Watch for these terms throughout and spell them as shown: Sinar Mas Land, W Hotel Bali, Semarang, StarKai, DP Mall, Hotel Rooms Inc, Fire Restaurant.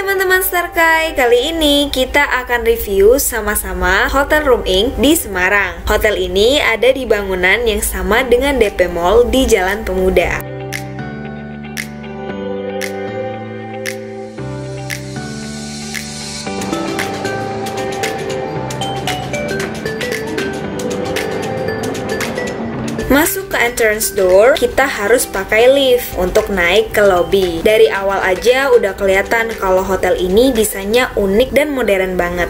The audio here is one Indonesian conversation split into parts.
teman-teman StarKai, kali ini kita akan review sama-sama Hotel Room Inc di Semarang. Hotel ini ada di bangunan yang sama dengan DP Mall di Jalan Pemuda. Masuk ke entrance door, kita harus pakai lift untuk naik ke lobby. Dari awal aja udah kelihatan kalau hotel ini desainnya unik dan modern banget.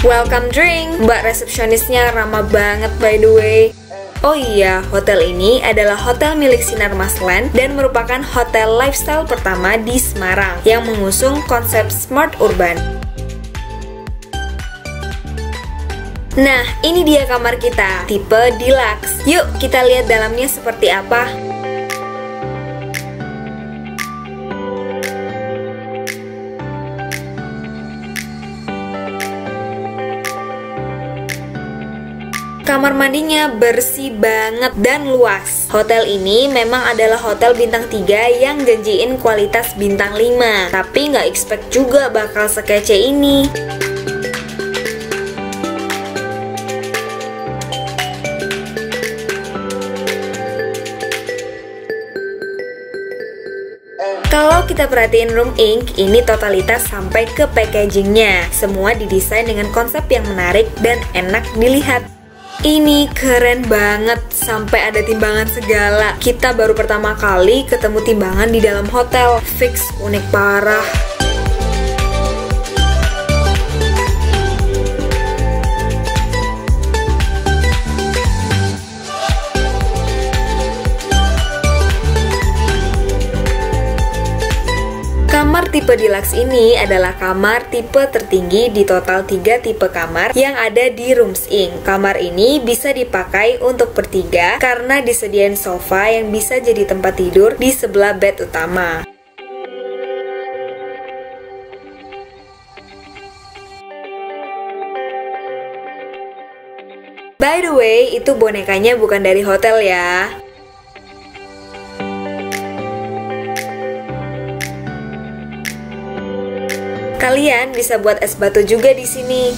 Welcome drink, mbak resepsionisnya ramah banget by the way. Oh iya, hotel ini adalah hotel milik Sinar Mas Land dan merupakan hotel lifestyle pertama di Semarang yang mengusung konsep smart urban. Nah, ini dia kamar kita, tipe deluxe. Yuk kita lihat dalamnya seperti apa. Kamar mandinya bersih banget dan luas. Hotel ini memang adalah hotel bintang 3 yang janjiin kualitas bintang 5, tapi nggak expect juga bakal sekece ini. Kalau kita perhatiin Room Inc, ini totalitas sampai ke packagingnya. Semua didesain dengan konsep yang menarik dan enak dilihat. Ini keren banget, sampai ada timbangan segala. Kita baru pertama kali ketemu timbangan di dalam hotel. Fix unik parah. Kamar tipe deluxe ini adalah kamar tipe tertinggi di total 3 tipe kamar yang ada di Rooms Inc. Kamar ini bisa dipakai untuk bertiga karena disediain sofa yang bisa jadi tempat tidur di sebelah bed utama. By the way, itu bonekanya bukan dari hotel ya. Kalian bisa buat es batu juga di sini.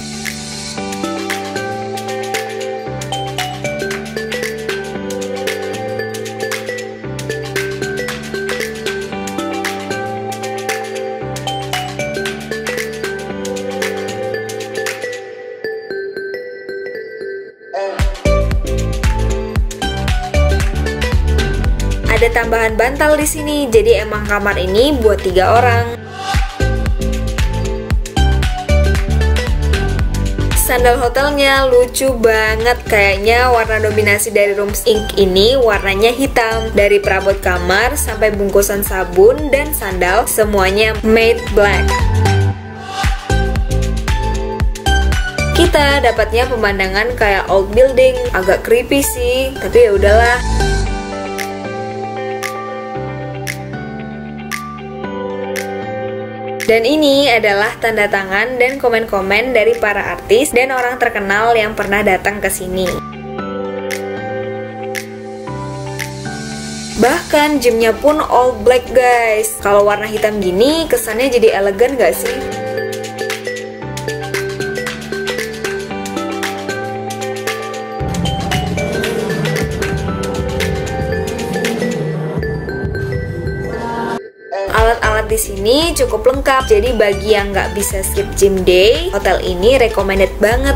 Ada tambahan bantal di sini, jadi emang kamar ini buat 3 orang. Sandal hotelnya lucu banget, kayaknya warna dominasi dari Rooms Inc ini warnanya hitam. Dari perabot kamar sampai bungkusan sabun dan sandal, semuanya matte black. Kita dapatnya pemandangan kayak old building, agak creepy sih, tapi ya udahlah. Dan ini adalah tanda tangan dan komen-komen dari para artis dan orang terkenal yang pernah datang ke sini. Bahkan gymnya pun all black guys. Kalau warna hitam gini kesannya jadi elegan gak sih? Di sini cukup lengkap, jadi bagi yang nggak bisa skip gym day, hotel ini recommended banget.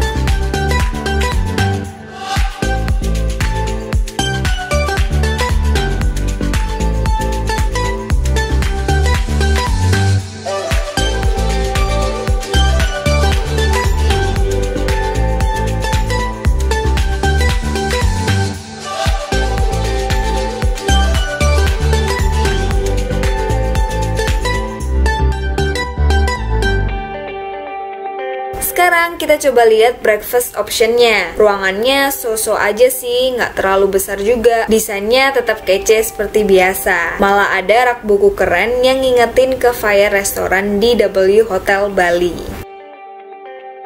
Sekarang kita coba lihat breakfast optionnya. Ruangannya so-so aja sih, nggak terlalu besar juga. Desainnya tetap kece seperti biasa. Malah ada rak buku keren yang ngingetin ke Fire Restaurant di W Hotel Bali.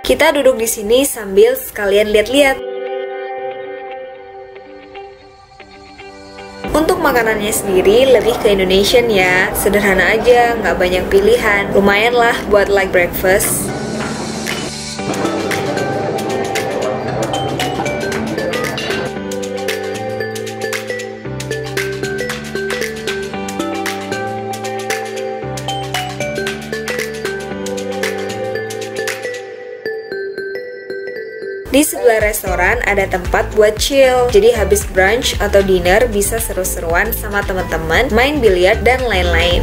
Kita duduk di sini sambil sekalian lihat-lihat. Untuk makanannya sendiri lebih ke Indonesian ya, sederhana aja, nggak banyak pilihan. Lumayan lah buat like breakfast. Di sebelah restoran ada tempat buat chill, jadi habis brunch atau dinner bisa seru-seruan sama teman-teman, main biliar dan lain-lain.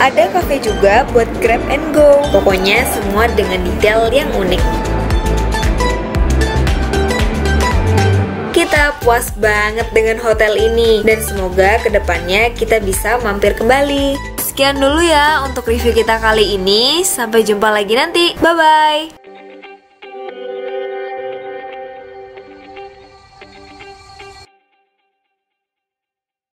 Ada cafe juga buat grab and go, pokoknya semua dengan detail yang unik. Kita puas banget dengan hotel ini dan semoga kedepannya kita bisa mampir kembali. Sekian dulu ya untuk review kita kali ini. Sampai jumpa lagi nanti. Bye bye.